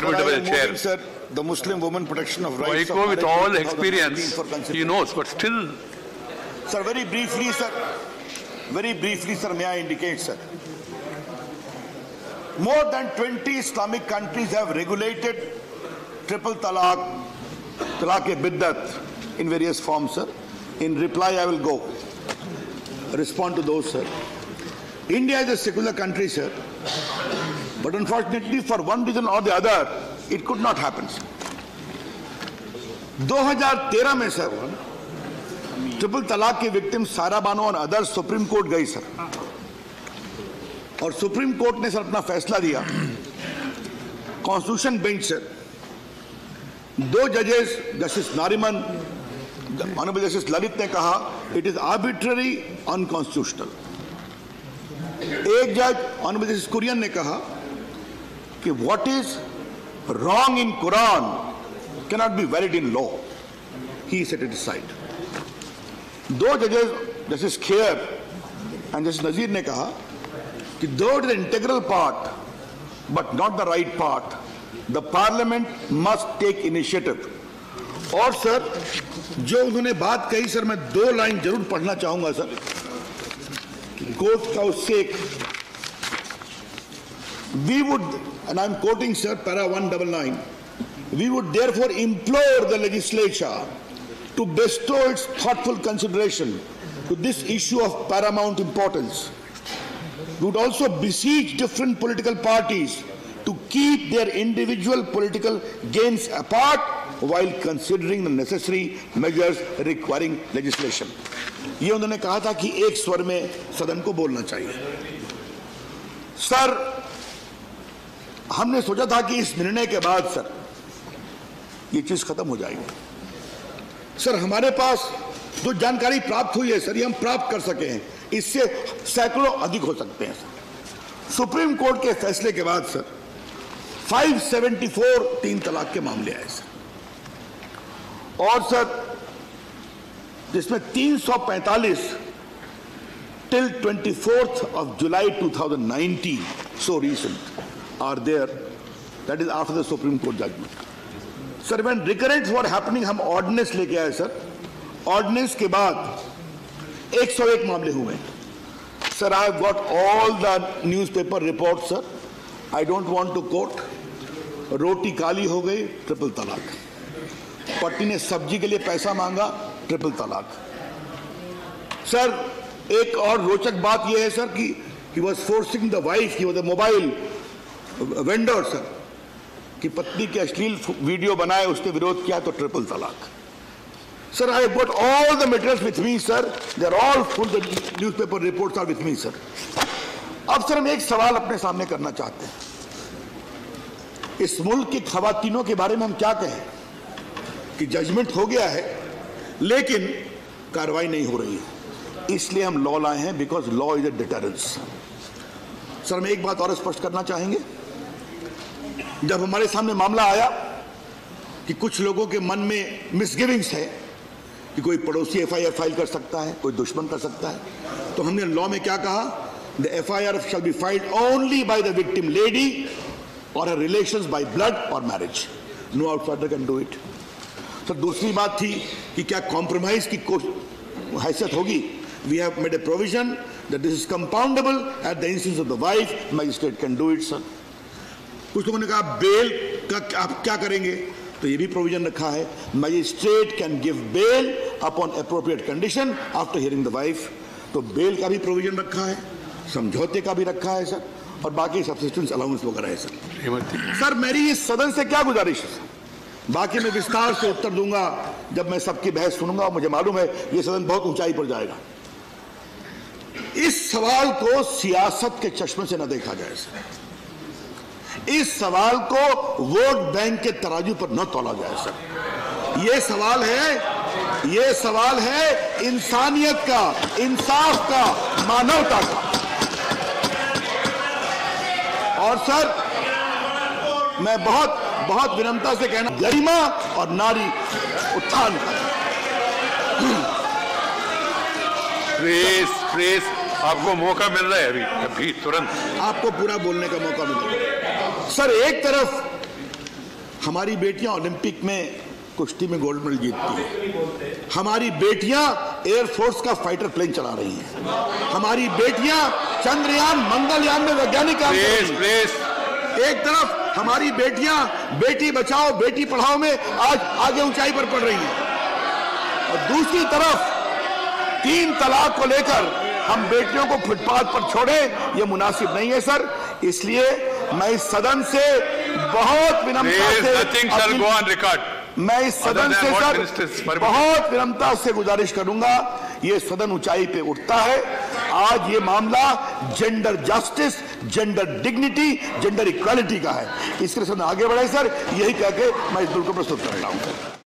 Sir, the Muslim woman protection of rights. Waiko, with all experience, he knows, but still. Sir, very briefly, sir, may I indicate, sir? More than 20 Islamic countries have regulated triple talaq, talaq-e-biddat in various forms, sir. In reply, I will go. Respond to those, sir. India is a secular country, sir. But unfortunately, for one reason or the other, it could not happen. 2013 में sir, triple talaq की victim Sara Bano और others Supreme Court गई sir. और Supreme Court ने sir अपना फैसला दिया. Constitution Bench sir. दो judges, Justice Nariman, Honorable Justice Lalit ने कहा, it is arbitrary, unconstitutional. एक जज Honorable Justice Kuriyan ने कहा कि what is wrong in Quran cannot be valid in law. He set it aside. Two judges, Justice Khair and Justice Nazir ने कहा कि though it is the integral part but not the right part, the parliament must take initiative. और sir जो उन्होंने बात कही sir मैं दो लाइन जरूर पढ़ना चाहूँगा सर कोर्ट का उससे एक We would, and I'm quoting, sir, para 199, we would therefore implore the legislature to bestow its thoughtful consideration to this issue of paramount importance. We would also beseech different political parties to keep their individual political gains apart while considering the necessary measures requiring legislation. ये उन्होंने कहा था कि एक स्वर में सदन को बोलना चाहिए। सर ہم نے سوچا تھا کہ اس निर्णय के बाद सर ये चीज खत्म हो जाएगी सर हमारे पास जो जानकारी प्राप्त हुई है सर ये हम प्राप्त कर सके हैं इससे सैकड़ों अधिक हो सकते हैं सर सुप्रीम कोर्ट के फैसले के बाद सर 574 तीन तलाक के मामले आए सर और सर जिसमें 345 till 24th of July 2019 so recent are there, that is after the Supreme Court judgment. Sir, when recurrents were happening, हम ordinance लेके आए sir. Ordinance के बाद 101 मामले हुए. Sir, I have got all the newspaper reports sir. I don't want to quote. रोटी काली हो गई triple तलाक. पत्नी ने सब्जी के लिए पैसा मांगा ट्रिपल तलाक. Sir, एक और रोचक बात यह है sir कि he was forcing the wife, he was a mobile vendor sir कि पत्नी के अश्लील वीडियो बनाए उसने विरोध किया तो ट्रिपल तलाक sir I have got all the materials with me sir they are all full the newspaper reports are with me sir अब सर हम एक सवाल अपने सामने करना चाहते हैं इस मुल्क की खवातीनों के बारे में हम क्या कहें कि जजमेंट हो गया है लेकिन कार्रवाई नहीं हो रही है इसलिए हम लॉ लाए हैं because law is a deterrence sir हम एक बात और स्पष्ट करना चाहेंगे जब हमारे सामने मामला आया कि कुछ लोगों के मन में मिसगिविंग्स है कि कोई पड़ोसी एफआईआर फाइल कर सकता है कोई दुश्मन कर सकता है तो हमने लॉ में क्या कहा the FIR shall be filed only by the victim lady और हर रिलेशंस बाय ब्लड और marriage no outsider can do it sir दूसरी बात थी कि क्या कॉम्प्रोमाइज की हैसियत होगी We have made a provision that this is compoundable at the instance of the wife. Magistrate can do it, sir. कुछ लोगों ने कहा बेल का आप क्या करेंगे? तो ये भी provision रखा है. Magistrate can give bail upon appropriate condition after hearing the wife. तो बेल का भी provision रखा है. समझौते का भी रखा है, sir. और बाकी subsistence allowance वगैरह है, sir. Sir, मेरी इस सदन से क्या गुजारिश है? बाकी मैं विस्तार से उत्तर दूंगा जब मैं सबकी बहस सुनूंगा और मुझे मालूम है ये सदन बहुत ऊंचाई पर जाएगा اس سوال کو سیاست کے چشمے سے نہ دیکھا جائے سر اس سوال کو ووٹ بینک کے تراجو پر نہ تولا جائے سر یہ سوال ہے انسانیت کا انصاف کا مانوتا کا اور سر میں بہت بہت ونمتا سے کہنا گریما اور ناری اتھان प्रेस آپ کو موقع مل رہا ہے ابھی ترنت آپ کو پورا بولنے کا موقع مل رہا ہے سر ایک طرف ہماری بیٹیاں اولمپک میں کشتی میں گولڈ میڈل جیتتی ہیں, ہماری بیٹیاں ایئر فورس کا فائٹر پلین چلا رہی ہیں, ہماری بیٹیاں چندریان منگلیان میں ویگیانک کام کر رہی ہیں. ایک طرف ہماری بیٹیاں بیٹی بچاؤ بیٹی پڑھاؤ میں آج آگے اونچائی پر پڑھ رہی ہیں, اور دوسری طرف 3 طلاق کو لے کر ہم بیٹیوں کو فٹ پاتھ پر چھوڑیں, یہ مناسب نہیں ہے سر. اس لیے میں اس صدن سے بہت ونمتا سے گزارش کروں گا, یہ صدن اونچائی پہ اٹھتا ہے. آج یہ معاملہ gender justice, gender dignity, gender equality کا ہے. اس کے ساتھ آگے بڑھے سر, یہی کہہ کے میں اس بل کو پرستت کر رہا ہوں.